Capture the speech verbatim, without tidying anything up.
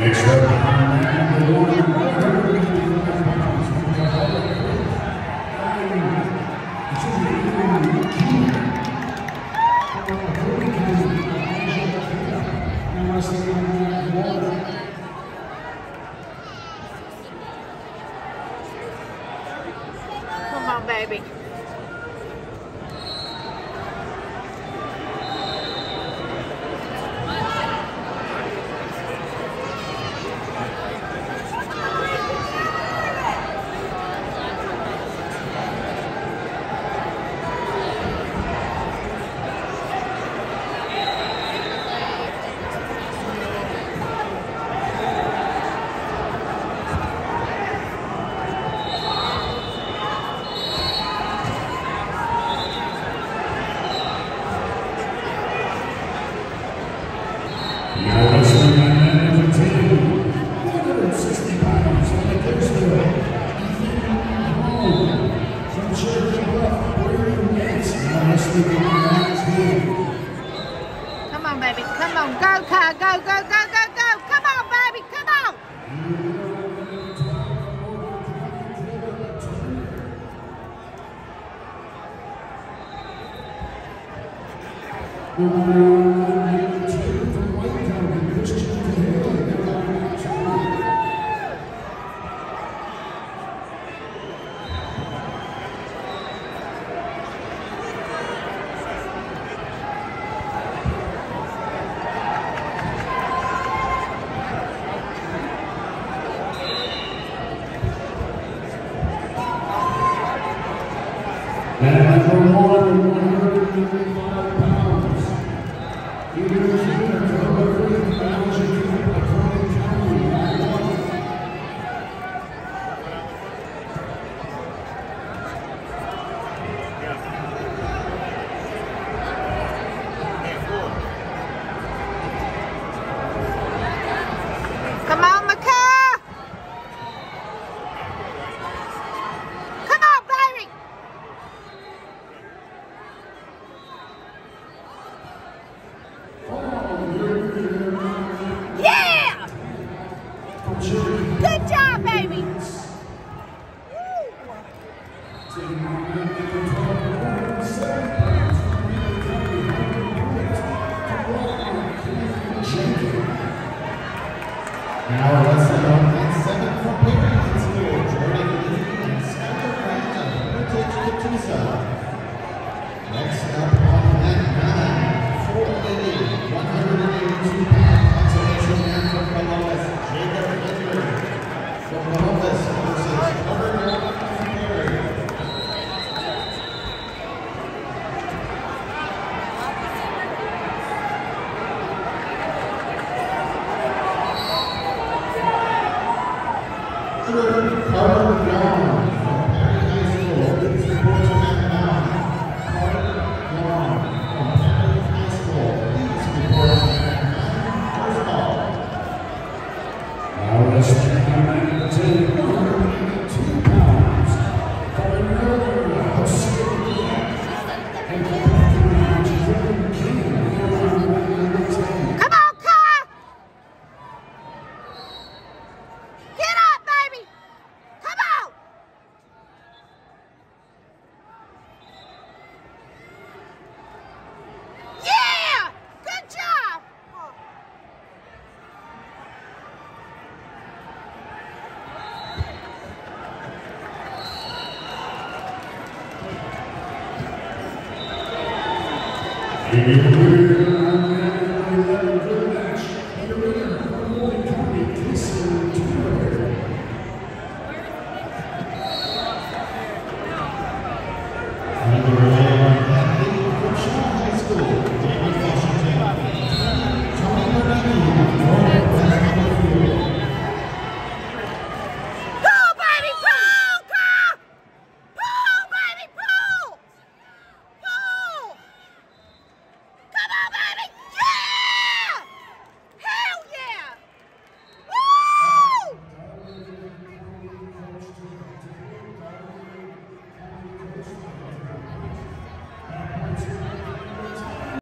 Next up. Come on, baby. Come on, baby. Come on. Go, car. Go, go, go, go, go. Come on, baby. Come on. And for more than one hundred fifty-five pounds, he was winner from the free balance unit by Cronin County, Milwaukee. Come on, Mekhi! Good job, baby! Now let's go and second for parents here, Jordan Lee and Skyler Brown, Heritage Katusa. Next up on that nine, for Lily, one hundred eighty-two pounds, consolation and for Columbus, Jacob Edgar. From Columbus versus Auburn. Thank you.